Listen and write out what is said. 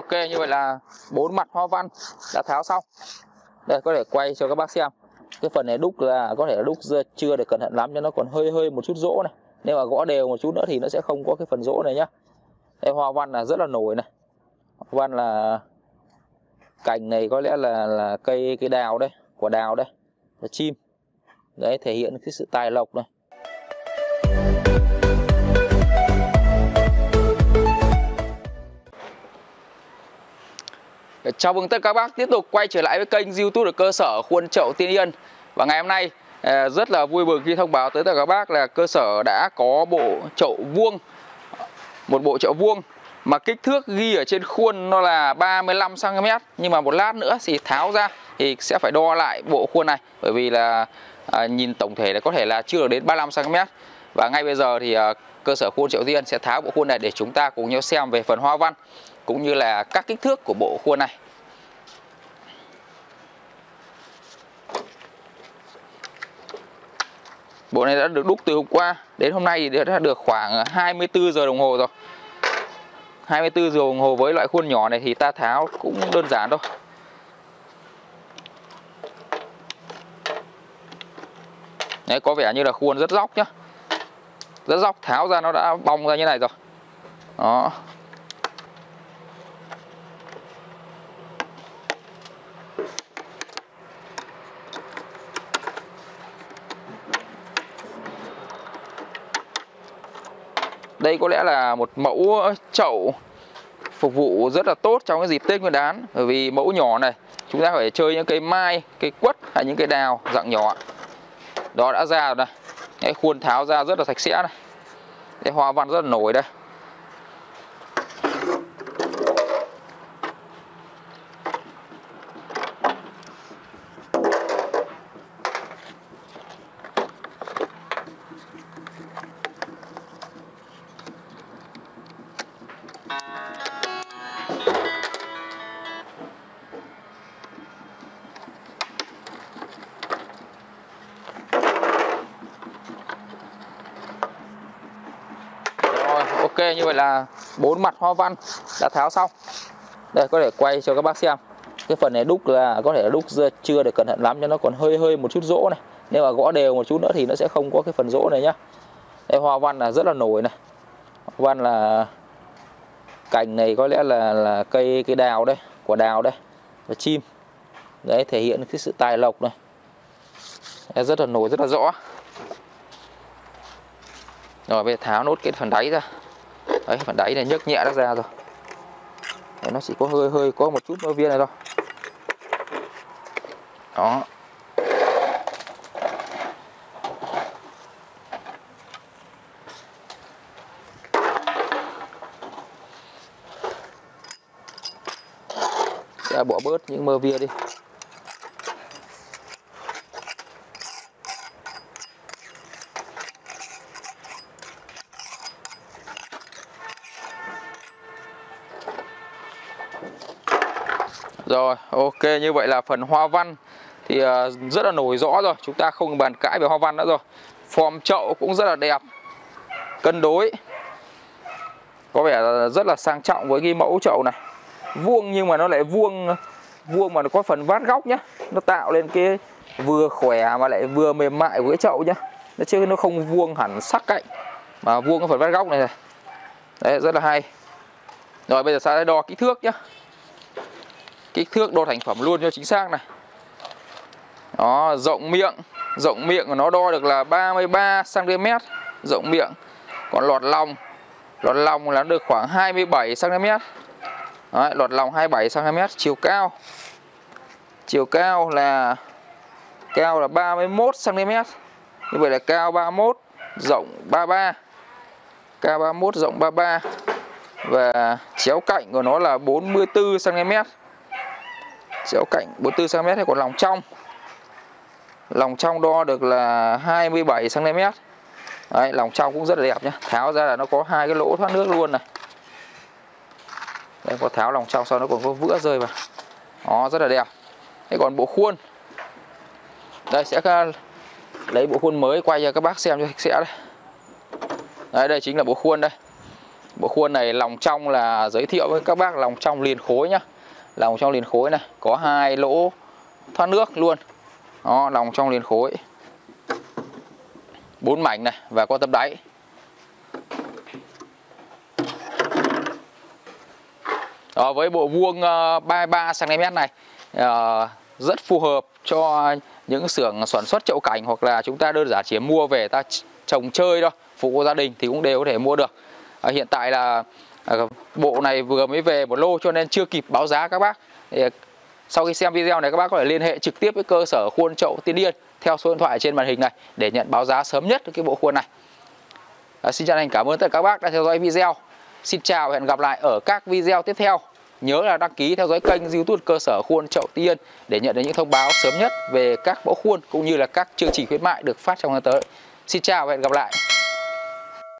Ok, như vậy là 4 mặt hoa văn đã tháo xong. Đây, có thể quay cho các bác xem. Cái phần này đúc là có thể là đúc chưa được cẩn thận lắm, cho nó còn hơi một chút rỗ này. Nếu mà gõ đều một chút nữa thì nó sẽ không có cái phần rỗ này nhá. Đây, hoa văn là rất là nổi này. Hoa văn là cành này, có lẽ là cây đào đây, quả đào đây, là chim. Đấy, thể hiện cái sự tài lộc này. Chào mừng tất cả các bác tiếp tục quay trở lại với kênh YouTube được cơ sở Khuôn Chậu Tiên Yên. Và ngày hôm nay rất là vui mừng khi thông báo tới tất cả các bác là cơ sở đã có bộ chậu vuông, một bộ chậu vuông mà kích thước ghi ở trên khuôn nó là 35 cm, nhưng mà một lát nữa thì tháo ra thì sẽ phải đo lại bộ khuôn này, bởi vì là nhìn tổng thể là có thể là chưa đến 35 cm. Và ngay bây giờ thì cơ sở Khuôn Chậu Tiên Yên sẽ tháo bộ khuôn này để chúng ta cùng nhau xem về phần hoa văn cũng như là các kích thước của bộ khuôn này. Bộ này đã được đúc từ hôm qua đến hôm nay thì đã được khoảng 24 giờ đồng hồ rồi. 24 giờ đồng hồ với loại khuôn nhỏ này thì ta tháo cũng đơn giản thôi. Đấy, có vẻ như là khuôn rất dốc nhá. Rất dốc, tháo ra nó đã bong ra như này rồi. Đó. Đây có lẽ là một mẫu chậu phục vụ rất là tốt trong cái dịp Tết Nguyên Đán. Bởi vì mẫu nhỏ này chúng ta phải chơi những cây mai, cây quất hay những cây đào dạng nhỏ. Đó, đã ra rồi này. Cái khuôn tháo ra rất là sạch sẽ này. Cái hoa văn rất là nổi đây. Ok, như vậy là 4 mặt hoa văn đã tháo xong. Đây, có thể quay cho các bác xem. Cái phần này đúc là có thể là đúc chưa được cẩn thận lắm, cho nó còn hơi một chút rỗ này. Nếu mà gõ đều một chút nữa thì nó sẽ không có cái phần rỗ này nhá. Đây, hoa văn là rất là nổi này. Hoa văn là cành này, có lẽ là cây đào đây, quả đào đây, và chim. Đấy, thể hiện cái sự tài lộc này. Đây, rất là nổi, rất là rõ. Rồi bây giờ tháo nốt cái phần đáy ra. Đấy, phần đáy này nhấc nhẹ đã ra rồi. Đấy, nó chỉ có hơi có một chút mơ viên này thôi. Đó. Sẽ bỏ bớt những mơ vía đi. Rồi, ok, như vậy là phần hoa văn thì rất là nổi rõ rồi. Chúng ta không bàn cãi về hoa văn nữa rồi. Form chậu cũng rất là đẹp, cân đối. Có vẻ là rất là sang trọng với cái mẫu chậu này. Vuông nhưng mà nó lại vuông mà nó có phần vát góc nhá. Nó tạo lên cái vừa khỏe mà lại vừa mềm mại của cái chậu nhá. Chứ nó không vuông hẳn sắc cạnh, mà vuông cái phần vát góc này này. Đấy, rất là hay. Rồi, bây giờ sẽ đo kích thước nhá. Kích thước đo thành phẩm luôn cho chính xác này. Đó, rộng miệng của nó đo được là 33 cm rộng miệng. Còn lọt lòng là được khoảng 27 cm. Đấy, lọt lòng 27 cm. Chiều cao là 31 cm. Như vậy là cao 31, rộng 33. Cao 31, rộng 33. Và chéo cạnh của nó là 44 cm. Chéo cạnh 44 cm. Hay còn lòng trong. Lòng trong đo được là 27 cm. Đấy, lòng trong cũng rất là đẹp nhá. Tháo ra là nó có hai cái lỗ thoát nước luôn này. Đây, có tháo lòng trong sau nó còn có vữa rơi vào. Đó, rất là đẹp. Thế còn bộ khuôn. Đây, sẽ lấy bộ khuôn mới quay cho các bác xem cho sạch sẽ đây. Đấy, đây chính là bộ khuôn đây. Bộ khuôn này lòng trong là giới thiệu với các bác lòng trong liền khối nhá. Lòng trong liền khối này có hai lỗ thoát nước luôn. Đó, lòng trong liền khối 4 mảnh này và có tấm đáy. Đó, với bộ vuông 33cm này rất phù hợp cho những xưởng sản xuất chậu cảnh, hoặc là chúng ta đơn giản chỉ mua về ta trồng chơi thôi, phục vụ gia đình thì cũng đều có thể mua được. Hiện tại là bộ này vừa mới về một lô cho nên chưa kịp báo giá các bác. Sau khi xem video này các bác có thể liên hệ trực tiếp với cơ sở khuôn chậu Tiên Yên theo số điện thoại trên màn hình này để nhận báo giá sớm nhất cái bộ khuôn này. Xin chân thành cảm ơn tất cả các bác đã theo dõi video. Xin chào và hẹn gặp lại ở các video tiếp theo. Nhớ là đăng ký theo dõi kênh YouTube cơ sở khuôn chậu Tiên Yên để nhận được những thông báo sớm nhất về các mẫu khuôn cũng như là các chương trình khuyến mại được phát trong tháng tới. Xin chào và hẹn gặp lại.